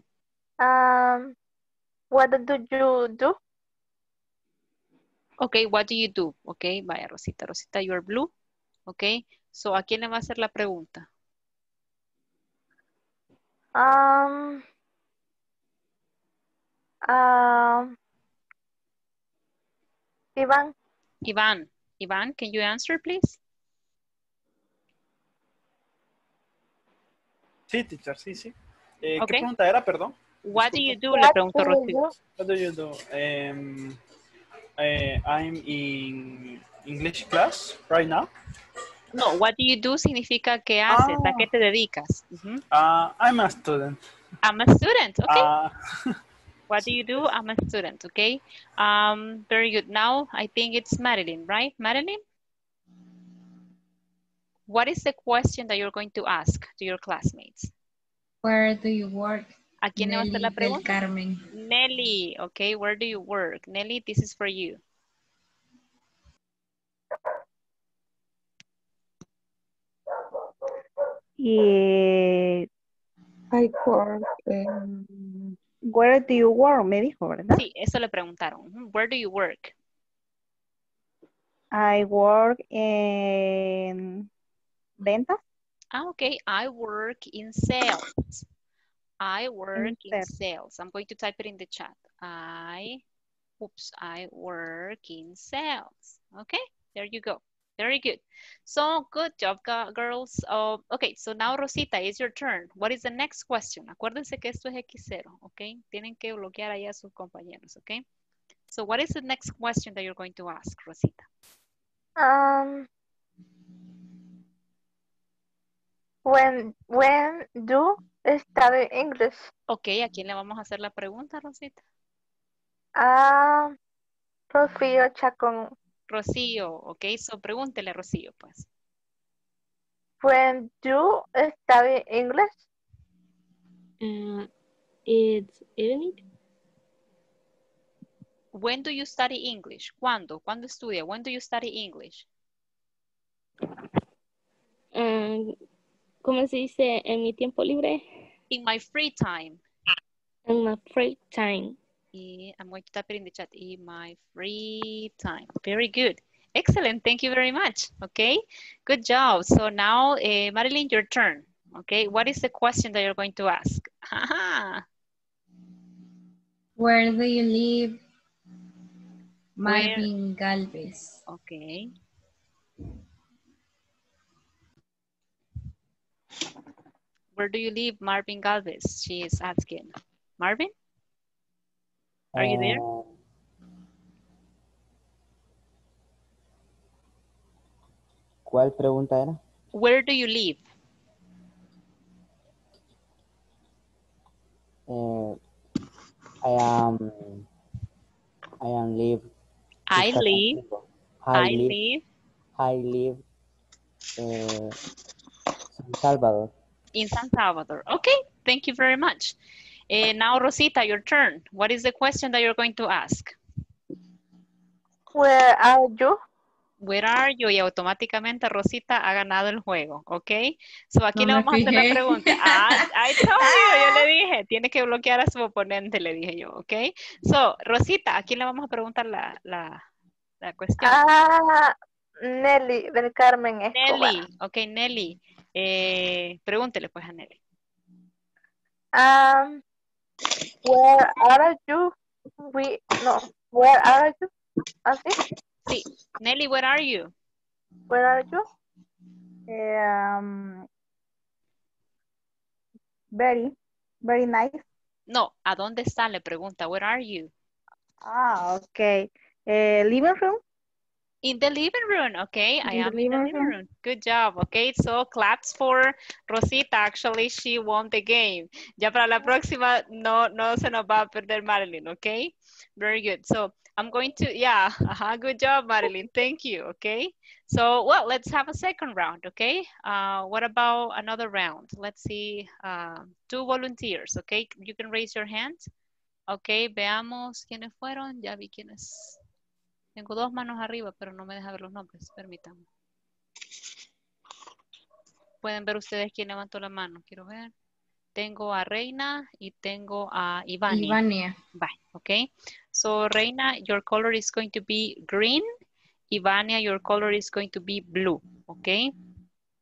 What do you do? Okay, what do you do? Okay, vaya Rosita. Rosita, you are blue. Okay, so ¿a quién le va a hacer la pregunta? Iván. Iván. Iván, can you answer, please? Sí, teacher, sí, sí. Okay. ¿Qué pregunta era, perdón? What do you do? Le pregunto a Rocío. What do you do? I'm in English class right now. No, what do you do significa qué haces, a qué te dedicas. Uh-huh. I'm a student. I'm a student, okay. What do you do? I'm a student, okay. Very good. Now, I think it's Marilyn, right? Marilyn? What is the question that you're going to ask to your classmates? Where do you work? ¿A quién le va a hacer la pregunta? Carmen. Nelly, okay, where do you work? Nelly, this is for you. Yeah, I work. Where do you work? Me dijo, ¿verdad? Sí, eso le preguntaron. Where do you work? I work in... Venta? Ah, okay. I work in sales. I work in sales. I'm going to type it in the chat. I work in sales. Okay, there you go. Very good. So good job, girls. Okay, so now Rosita, it's your turn. What is the next question? Acuérdense que esto es X0, okay? Tienen que bloquear ahí a sus compañeros, okay? So what is the next question that you're going to ask, Rosita? When do study English? Okay, ¿a quién le vamos a hacer la pregunta, Rosita? Rocío Chacón. Rocío, okay, so pregúntele, Rocío, pues. When do study English? It's evening. When do you study English? ¿Cuándo? ¿Cuándo estudia? When do you study English? ¿Cómo se dice? En mi tiempo libre. In my free time. In my free time. Yeah, I'm going to type it in the chat. In my free time. Very good. Excellent. Thank you very much. Okay. Good job. So now, Marilyn, your turn. Okay. What is the question that you're going to ask? Where do you live? Marvin Galvez. Okay. Where do you live, Marvin Galvez? She is asking. Marvin? Are you there? ¿Cuál pregunta era? Where do you live? I am live. I live. San Salvador. In San Salvador. Okay, thank you very much. Now, Rosita, your turn. What is the question that you're going to ask? Where are you? Where are you? Y automáticamente Rosita ha ganado el juego, ¿ok? So aquí no le vamos a hacer la pregunta. I told you, yo le dije, tiene que bloquear a su oponente, le dije yo, ¿ok? So, Rosita, ¿a quién le vamos a preguntar la cuestión? Nelly, del Carmen Escobar. Nelly, ok, Nelly. Pregúntele pues a Nelly. Where are you? Where are you? ¿Así? Sí. Nelly, where are you? Where are you? Very, very nice. No, ¿a dónde está? Le pregunta. Where are you? Ah, okay. Living room. In the living room, okay. I am in the living room. Good job, okay. So claps for Rosita. Actually, she won the game. Ya para la próxima, no se nos va a perder Marilyn, okay. Very good. So I'm going to, yeah. Good job, Marilyn. Thank you, okay. So, well, let's have a second round, okay. What about another round? Let's see, two volunteers, okay. You can raise your hand. Okay, veamos quiénes fueron. Ya vi quiénes. Tengo dos manos arriba, pero no me deja ver los nombres. Permítanme. Pueden ver ustedes quién levantó la mano. Quiero ver. Tengo a Reina y tengo a Ivania. Ivania. Bye. Okay. So, Reina, your color is going to be green. Ivania, your color is going to be blue. Okay.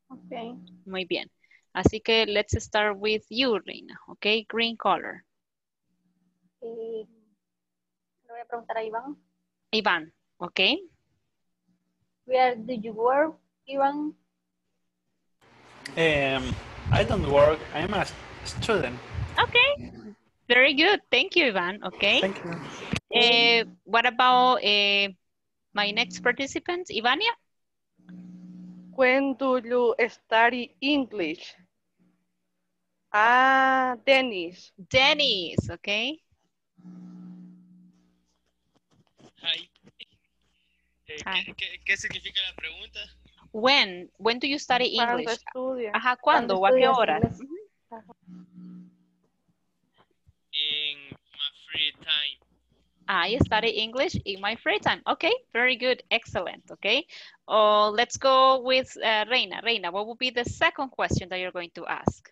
Okay. Muy bien. Así que let's start with you, Reina. Okay. Green color. Le voy a preguntar a Iván. Iván. Okay. Where do you work, Ivan? I don't work. I'm a student. Okay. Very good. Thank you, Ivan. Okay. Thank you. What about my next participant, Ivania? When do you study English? Ah, Dennis. Dennis. Okay. Hi. Hi. ¿Qué significa la pregunta? When do you study English? ¿Cuándo estudias? Ajá, ¿cuándo? ¿O a qué horas? In my free time. I study English in my free time. Okay, very good, excellent, okay. Let's go with Reina. Reina, what would be the second question that you're going to ask?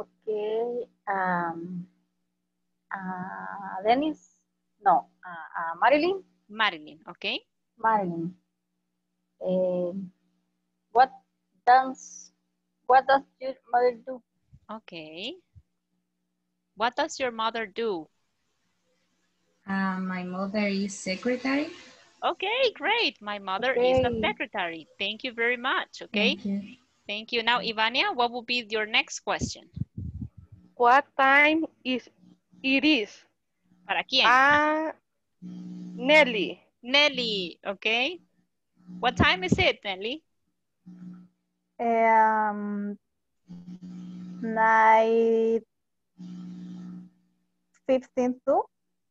Okay, Dennis? No, Marilyn. Marilyn, okay. Marilyn, what does your mother do? Okay. What does your mother do? My mother is secretary. Okay, great. My mother is a secretary. Thank you very much, okay? Thank you. Thank you. Now, Ivania, what will be your next question? What time is it is? ¿Para quién? Nelly. Nelly, okay. What time is it, Nelly? 9:52.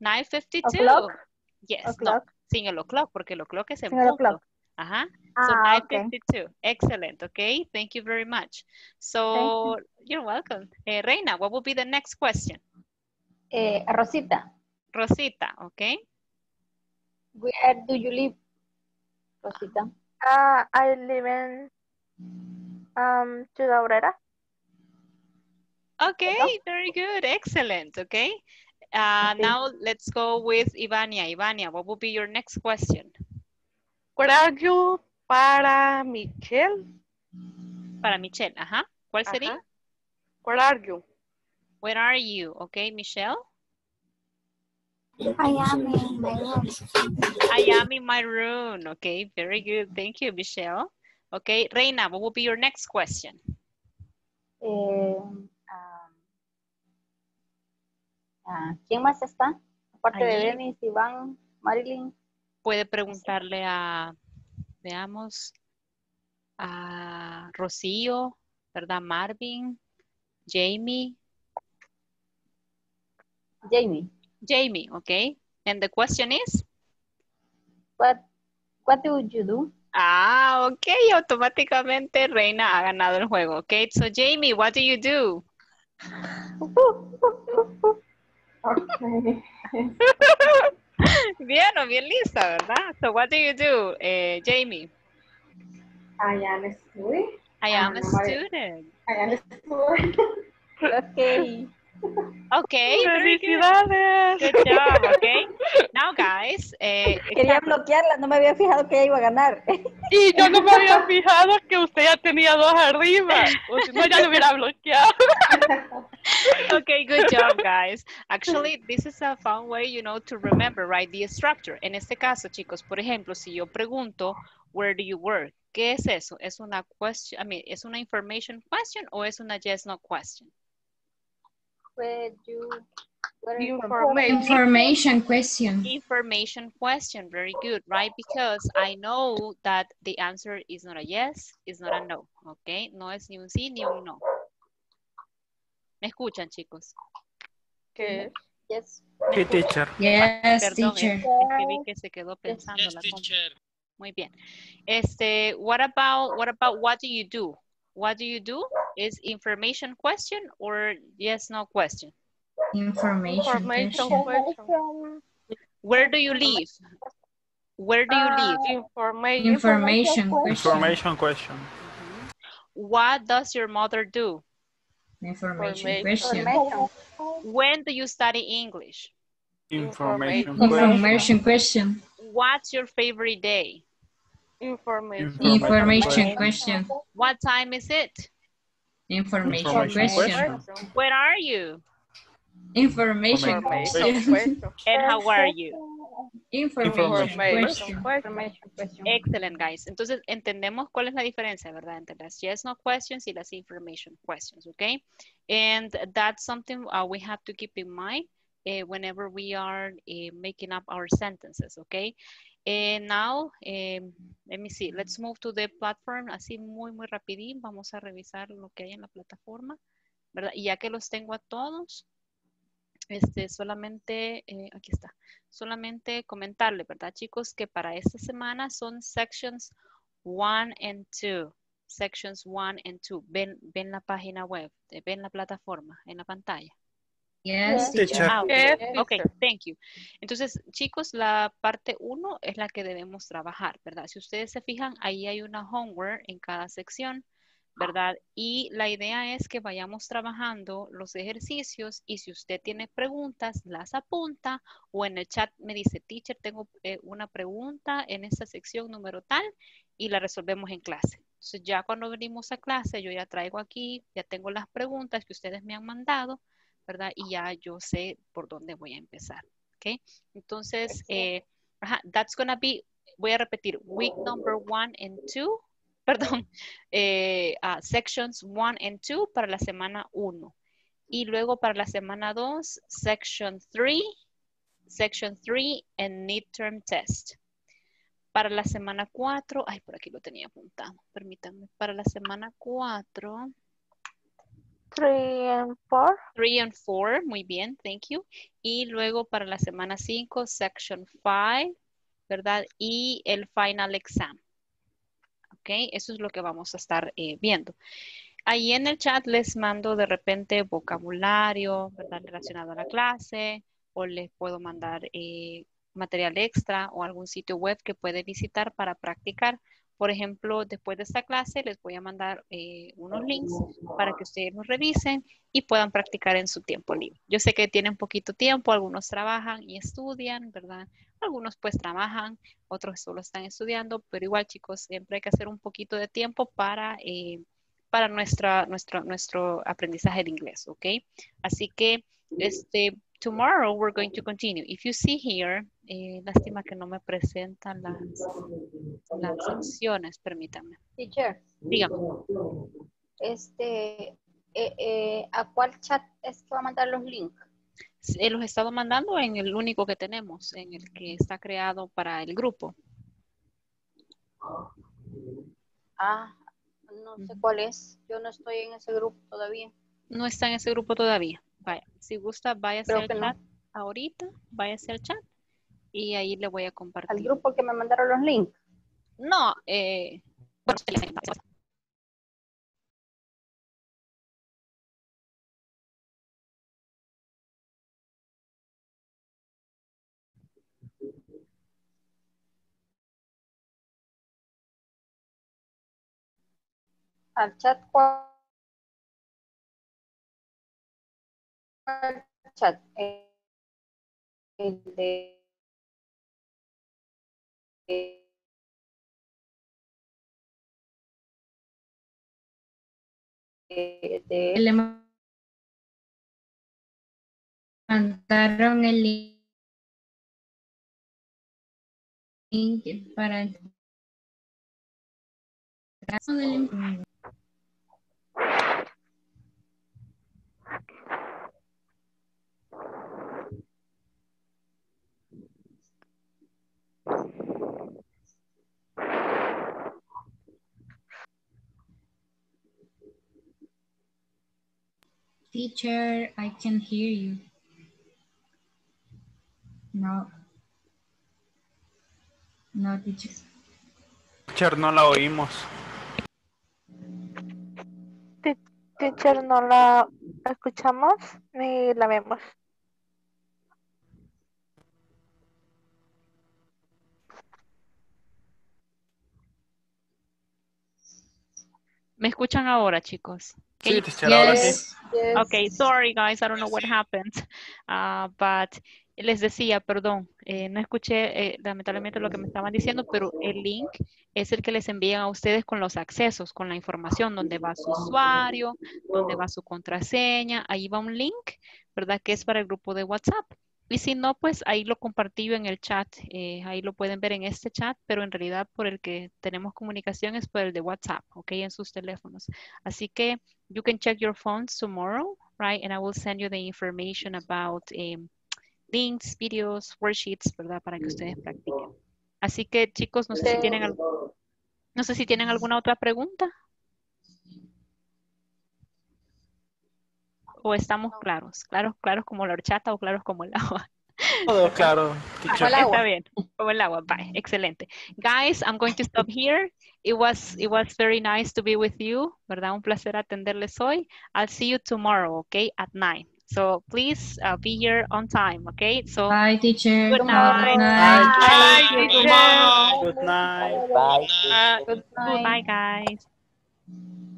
9:52. O'clock? Yes, o'clock. No, sin el o'clock, porque el o'clock es en punto. Ajá. So 9:52. Okay. Excellent, okay. Thank you very much. So, you're welcome. Reina, what will be the next question? Rosita. Rosita, okay. Where do you live, Rosita? I live in Ciudad Obrera. Okay, very good, excellent, okay. Now let's go with Ivania. Ivania, what will be your next question? Where are you para Michelle? Para Michelle, ajá. ¿Cuál sería? Where are you? Where are you? Okay, Michelle? I am in my room. I am in my room. Okay, very good. Thank you, Michelle. Okay, Reina, what will be your next question? ¿Quién más está? Aparte de Dennis, Iván, Marilyn. Puede preguntarle a, veamos, a Rocío, ¿verdad? Marvin, Jamie. Jamie. Jamie, okay. And the question is? What would you do? Ah, okay. Automáticamente Reina ha ganado el juego, okay. So, Jamie, what do you do? Okay. Bien, o bien lista, ¿verdad? So, what do you do, Jamie? I am a student. I am a student. I am a student. Okay. Okay, very good. Good job, okay. Now, guys, quería bloquearla, no me había fijado que ella iba a ganar. Y yo no me había fijado que usted ya tenía dos arriba. O si no, ya lo hubiera bloqueado. Okay, good job, guys. Actually, this is a fun way, you know, to remember, right, the structure. En este caso, chicos, por ejemplo, si yo pregunto, where do you work? ¿Qué es eso? ¿Es una question? I mean, ¿es una information question o es una yes/no question? Where do you Information question. Very good, right? Because I know that the answer is not a yes, it's not a no. Okay, no es ni un sí ni un no. ¿Me escuchan, chicos? ¿Qué? Yes. Sí, teacher. Yes, perdón, teacher. Escribí que se quedó pensando. Yes, teacher. Muy bien. What about what do you do? What do you do? Is information question or yes, no question? Information question. Where do you live? Where do you live? Information question. Mm-hmm. What does your mother do? Information question. When do you study English? Information question. What's your favorite day? Information question. What time is it? Information question. Where are you? Information question. And how are you? Information question. Excellent, guys. Entonces, entendemos cuál es la diferencia, ¿verdad? Entre las yes, no questions y las information questions, okay? And that's something we have to keep in mind whenever we are making up our sentences, okay? And now, let me see. Let's move to the platform. Así muy, muy rapidín. Vamos a revisar lo que hay en la plataforma, ¿verdad? Y ya que los tengo a todos, solamente, aquí está, solamente comentarle, ¿verdad, chicos? Que para esta semana son sections 1 and 2. Ven la página web, ven la plataforma, en la pantalla. Yes, teacher. Ah, okay, thank you. Entonces, chicos, la parte 1 es la que debemos trabajar, ¿verdad? Si ustedes se fijan, ahí hay una homework en cada sección, ¿verdad? Y la idea es que vayamos trabajando los ejercicios y si usted tiene preguntas, las apunta o en el chat me dice, teacher, tengo una pregunta en esta sección número tal y la resolvemos en clase. Entonces ya cuando venimos a clase yo ya traigo aquí, ya tengo las preguntas que ustedes me han mandado, ¿verdad? Y ya yo sé por dónde voy a empezar, ¿ok? Entonces, that's gonna be, voy a repetir, week number 1 and 2. Perdón, sections 1 and 2 para la semana 1. Y luego para la semana 2, section 3 and midterm test. Para la semana 4, ay, por aquí lo tenía apuntado, permítanme. Para la semana 4. 3 and 4. 3 and 4, muy bien, thank you. Y luego para la semana 5, section 5, ¿verdad? Y el final exam. Okay, eso es lo que vamos a estar viendo. Ahí en el chat les mando de repente vocabulario, ¿verdad? Relacionado a la clase o les puedo mandar material extra o algún sitio web que puede visitar para practicar. Por ejemplo, después de esta clase les voy a mandar unos links para que ustedes los revisen y puedan practicar en su tiempo libre. Yo sé que tienen poquito tiempo, algunos trabajan y estudian, ¿verdad? Algunos pues trabajan, otros solo están estudiando, pero igual chicos, siempre hay que hacer un poquito de tiempo para nuestro aprendizaje de inglés, ¿ok? Así que, tomorrow we're going to continue. If you see here, lástima que no me presentan las opciones, permítanme. Teacher. Dígame. ¿A cuál chat es que va a mandar los links? Los he estado mandando en el único que tenemos, en el que está creado para el grupo. Ah, no sé cuál es. Yo no estoy en ese grupo todavía. No está en ese grupo todavía. Vaya, si gusta, váyase al chat ahorita, váyase al chat y ahí le voy a compartir. ¿Al grupo que me mandaron los links? No, al chat, el de le mandaron el link para el Teacher, I can't hear you. No, teacher. Teacher, no la oímos. Teacher, no la escuchamos ni la vemos. ¿Me escuchan ahora, chicos? Sí, teacher, ahora sí. Yes. Okay, sorry guys, I don't know what happened. But les decía, perdón, no escuché lamentablemente lo que me estaban diciendo, pero el link es el que les envían a ustedes con los accesos, con la información, donde va su usuario, donde va su contraseña, ahí va un link, ¿verdad? Que es para el grupo de WhatsApp. Y si no, pues ahí lo compartí en el chat, ahí lo pueden ver en este chat, pero en realidad por el que tenemos comunicación es por el de WhatsApp, ok, en sus teléfonos. Así que you can check your phones tomorrow, right? And I will send you the information about links, videos, worksheets, ¿verdad? Para que ustedes practiquen. Así que chicos, no sé si tienen alguna otra pregunta. ¿O estamos claros? Claros como la horchata o claros como el agua. Todo claro. Como el agua. Está bien. Como el agua. Bye. Excelente. Guys, I'm going to stop here. It was very nice to be with you. ¿Verdad? Un placer atenderles hoy. I'll see you tomorrow, okay? At 9. So please be here on time, okay? So bye, teacher. Good night. Bye, teacher. Good night. Bye, guys.